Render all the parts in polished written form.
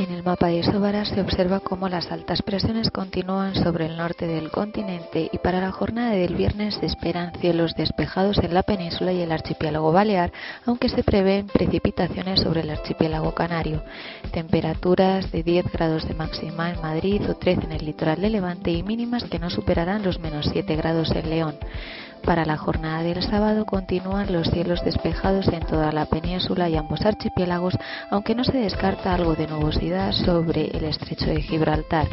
En el mapa de Isobara se observa cómo las altas presiones continúan sobre el norte del continente y para la jornada del viernes se esperan cielos despejados en la península y el archipiélago balear, aunque se prevén precipitaciones sobre el archipiélago canario. Temperaturas de 10 grados de máxima en Madrid o 13 en el litoral de Levante y mínimas que no superarán los -7 grados en León. Para la jornada del sábado continúan los cielos despejados en toda la península y ambos archipiélagos, aunque no se descarta algo de nubosidad sobre el estrecho de Gibraltar.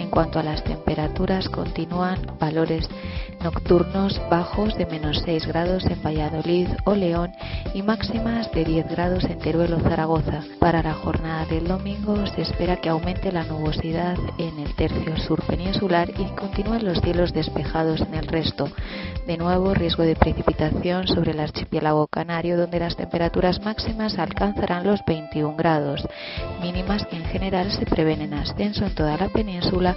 En cuanto a las temperaturas, continúan valores nocturnos bajos de -6 grados en Valladolid o León y máximas de 10 grados en Teruel o Zaragoza. Para la jornada del domingo se espera que aumente la nubosidad en el tercio sur peninsular y continúen los cielos despejados en el resto. De nuevo, riesgo de precipitación sobre el archipiélago canario, donde las temperaturas máximas alcanzarán los 21 grados, mínimas que en general se prevén en ascenso en toda la península,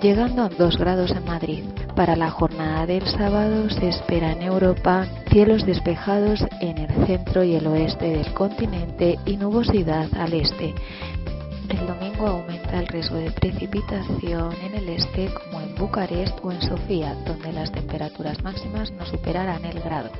llegando a 2 grados en Madrid. Para la jornada del sábado se espera en Europa cielos despejados en el centro y el oeste del continente y nubosidad al este. El domingo aumenta el riesgo de precipitación en el este como en Bucarest o en Sofía, donde las temperaturas máximas no superarán el grado.